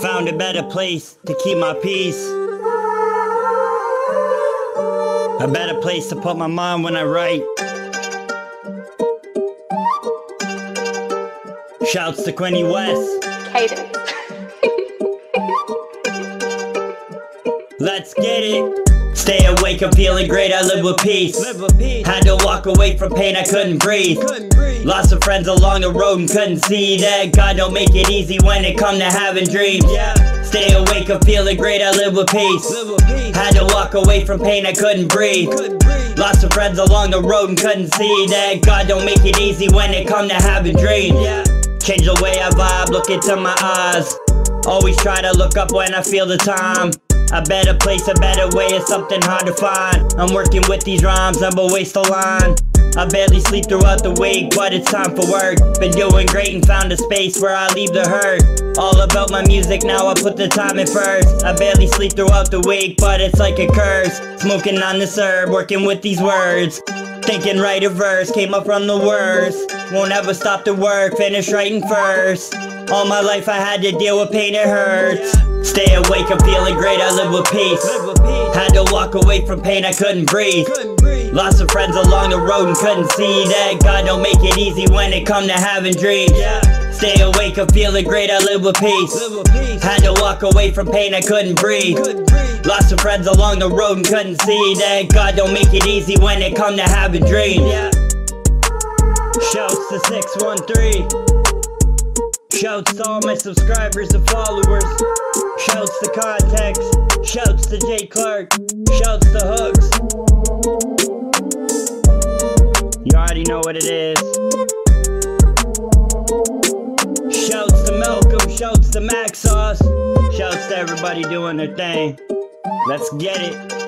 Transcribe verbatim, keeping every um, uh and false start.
found a better place to keep my peace. A better place to put my mind when I write. Shouts to Quinny West. Caden. Let's get it. Stay awake, I'm feeling great, I live with peace. Live with peace. Had to walk away from pain, I couldn't breathe. Couldn't breathe. Lost some friends along the road and couldn't see that God don't make it easy when it come to having dreams. Yeah. Stay awake, I'm feeling great, I live with peace. Live with peace. Had to walk away from pain, I couldn't breathe. Couldn't breathe. Lost some friends along the road and couldn't see that God don't make it easy when it come to having dreams. Yeah. Change the way I vibe, look into my eyes. Always try to look up when I feel the time. A better place, a better way, is something hard to find. I'm working with these rhymes, I'm a waste of line. I barely sleep throughout the week, but it's time for work. Been doing great and found a space where I leave the hurt. All about my music, now I put the time in first. I barely sleep throughout the week, but it's like a curse. Smoking on this herb, working with these words. Thinking write a verse, came up from the worst. Won't ever stop to work, finish writing first. All my life I had to deal with pain, it hurts. Stay awake, I'm feeling great, I live with peace. Had to walk away from pain, I couldn't breathe. Lost some friends along the road and couldn't see that God don't make it easy when it come to having dreams. Stay awake, I'm feeling great, I live with peace. Had to walk away from pain, I couldn't breathe. Lost some friends along the road and couldn't see that God don't make it easy when it come to having dreams. Yeah. Shouts to six one three. Shouts to all my subscribers and followers. Shouts to Context. Shouts to J Clark. Shouts to Hooks. You already know what it is. Shouts to Malcolm. Shouts to Mac Sauce. Shouts to everybody doing their thing. Let's get it.